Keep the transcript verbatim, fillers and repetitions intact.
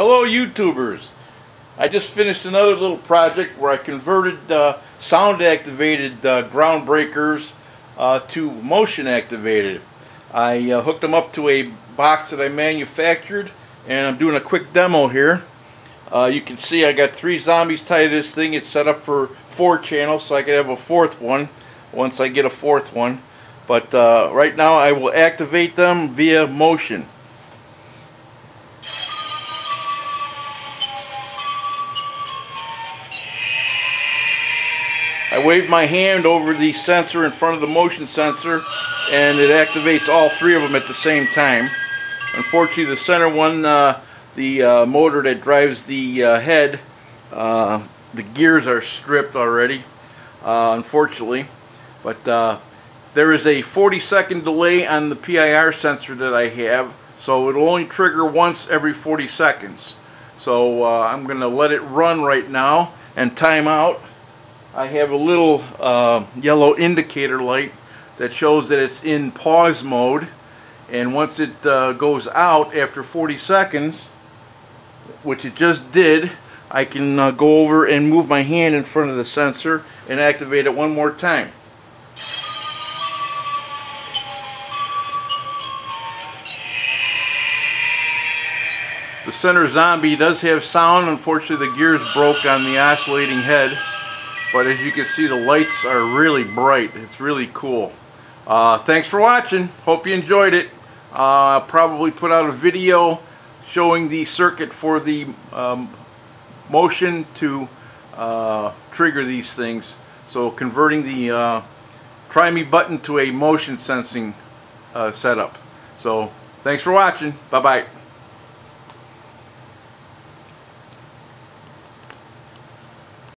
Hello YouTubers! I just finished another little project where I converted uh, sound activated uh, ground breakers uh, to motion activated. I uh, hooked them up to a box that I manufactured, and I'm doing a quick demo here. Uh, you can see I got three zombies tied to this thing. It's set up for four channels, so I could have a fourth one once I get a fourth one. But uh, right now I will activate them via motion. I wave my hand over the sensor in front of the motion sensor, and it activates all three of them at the same time. Unfortunately, the center one, uh, the uh, motor that drives the uh, head, uh, the gears are stripped already, uh, unfortunately. But uh, there is a forty second delay on the P I R sensor that I have, so it'll only trigger once every forty seconds. So uh, I'm going to let it run right now and time out. I have a little uh, yellow indicator light that shows that it's in pause mode, and once it uh, goes out after forty seconds, which it just did, I can uh, go over and move my hand in front of the sensor and activate it one more time. The center zombie does have sound. Unfortunately, the gears broke on the oscillating head. But as you can see, the lights are really bright. It's really cool. Uh, thanks for watching. Hope you enjoyed it. Uh, I'll probably put out a video showing the circuit for the um, motion to uh, trigger these things. So converting the uh, try me button to a motion sensing uh, setup. So thanks for watching. Bye-bye.